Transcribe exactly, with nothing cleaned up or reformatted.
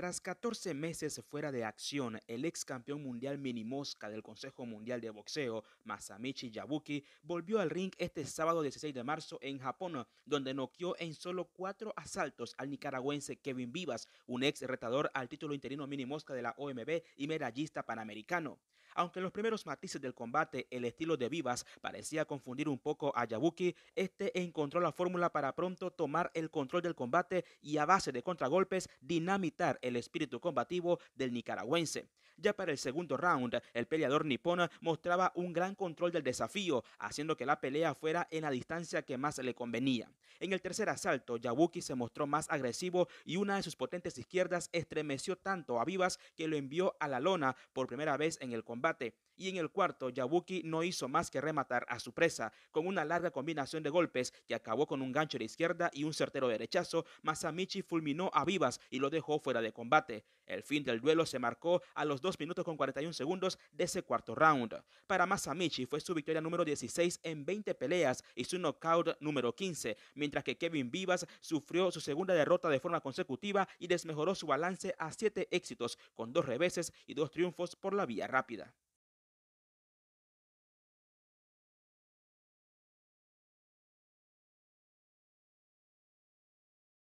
Tras catorce meses fuera de acción, el ex campeón mundial minimosca del Consejo Mundial de Boxeo, Masamichi Yabuki, volvió al ring este sábado dieciséis de marzo en Japón, donde noqueó en solo cuatro asaltos al nicaragüense Kevin Vivas, un ex retador al título interino minimosca de la O M B y medallista panamericano. Aunque en los primeros matices del combate el estilo de Vivas parecía confundir un poco a Yabuki, este encontró la fórmula para pronto tomar el control del combate y, a base de contragolpes, dinamitar el el espíritu combativo del nicaragüense. Ya para el segundo round, el peleador nipón mostraba un gran control del desafío, haciendo que la pelea fuera en la distancia que más le convenía. En el tercer asalto, Yabuki se mostró más agresivo y una de sus potentes izquierdas estremeció tanto a Vivas que lo envió a la lona por primera vez en el combate. Y en el cuarto, Yabuki no hizo más que rematar a su presa. Con una larga combinación de golpes que acabó con un gancho de izquierda y un certero derechazo, Masamichi fulminó a Vivas y lo dejó fuera de combate. El fin del duelo se marcó a los dos minutos con cuarenta y un segundos de ese cuarto round. Para Masamichi fue su victoria número dieciséis en veinte peleas y su knockout número quince, mientras que Kevin Vivas sufrió su segunda derrota de forma consecutiva y desmejoró su balance a siete éxitos, con dos reveses y dos triunfos por la vía rápida.